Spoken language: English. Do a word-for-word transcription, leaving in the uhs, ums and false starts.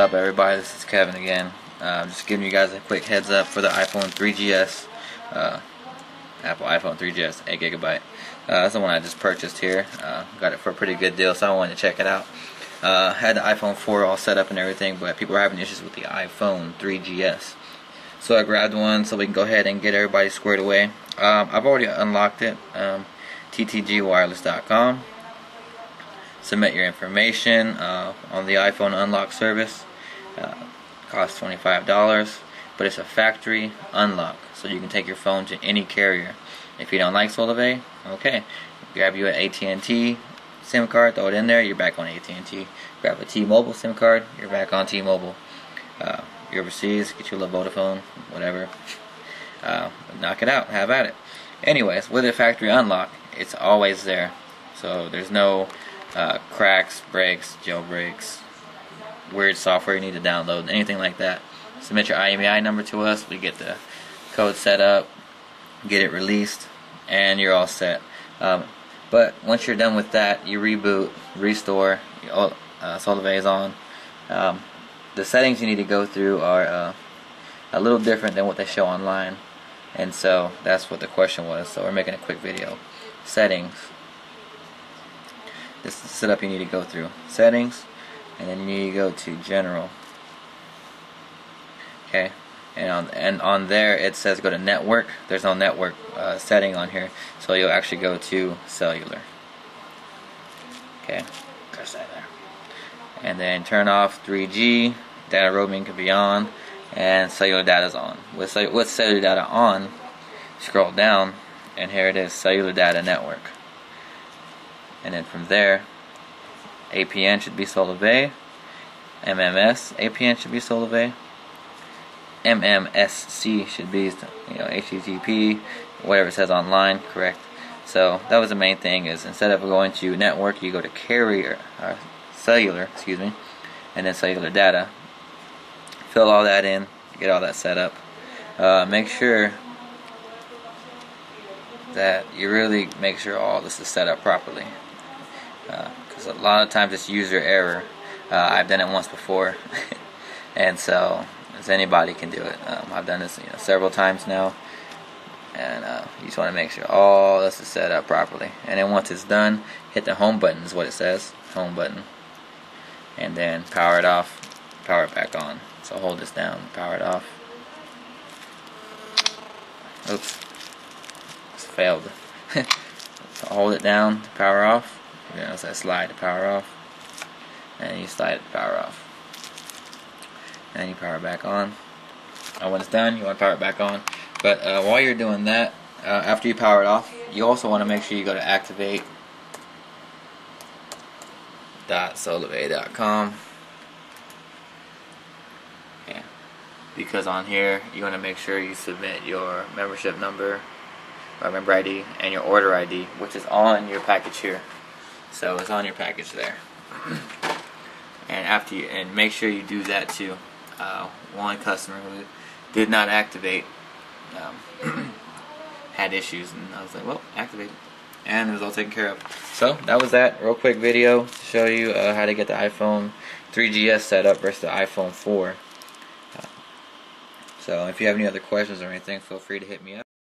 up, everybody? This is Kevin again. Uh, just giving you guys a quick heads up for the iPhone three G S, uh, Apple iPhone three G S, eight gigabyte. Uh, that's the one I just purchased here. Uh, got it for a pretty good deal, so I wanted to check it out. Uh, had the iPhone four all set up and everything, but people were having issues with the iPhone three G S. So I grabbed one so we can go ahead and get everybody squared away. Um, I've already unlocked it. Um, t t g wireless dot com. Submit your information uh, on the iPhone unlock service. Uh, costs twenty-five dollars, but it's a factory unlock, so you can take your phone to any carrier. If you don't like Solavei, okay, grab you an A T and T SIM card, throw it in there, you're back on A T and T. Grab a T-Mobile SIM card, you're back on T-Mobile. Uh, you're overseas, get you a little Vodafone, whatever. Uh, knock it out, have at it. Anyways, with a factory unlock, it's always there, so there's no Uh, cracks, breaks, jailbreaks, weird software you need to download, anything like that. Submit your I M E I number to us, we get the code set up, get it released, and you're all set. Um, but once you're done with that, you reboot, restore, uh, Solavei is on. Um, the settings you need to go through are uh, a little different than what they show online, and so that's what the question was, so we're making a quick video. Settings. This is the setup you need to go through. Settings, and then you need to go to General. Okay, and on and on there it says go to Network. There's no network uh, setting on here, so you'll actually go to Cellular. Okay, press that there, and then turn off three G. Data roaming can be on, and cellular data is on. With cell with cellular data on, scroll down, and here it is: cellular data network. And then from there, A P N should be Solavei, M M S A P N should be Solavei, M M S C should be, you know, H T T P, whatever it says online, correct? So that was the main thing, is instead of going to network, you go to carrier, or cellular, excuse me, and then cellular data. Fill all that in, get all that set up. Uh, make sure that you really make sure all this is set up properly. Because uh, a lot of times it's user error. Uh, I've done it once before, and so as anybody can do it. Um, I've done this, you know, several times now, and uh, you just want to make sure all this is set up properly. And then once it's done, hit the home button is what it says, home button, and then power it off, power it back on. So hold this down, power it off. Oops. Failed. So hold it down to power off. You know, so slide to power off, and you slide it to power off, and you power it back on. And when it's done, you want to power it back on. But uh, while you're doing that, uh, after you power it off, you also want to make sure you go to activate dot solavei dot com. Yeah, because on here you want to make sure you submit your membership number, member I D, and your order I D, which is on your package here. So it's on your package there. And after you, and make sure you do that too. Uh, one customer who did not activate um, had issues, and I was like, well, activate, and it was all taken care of. So that was that real quick video to show you uh, how to get the iPhone three G S set up versus the iPhone four. Uh, so if you have any other questions or anything, feel free to hit me up.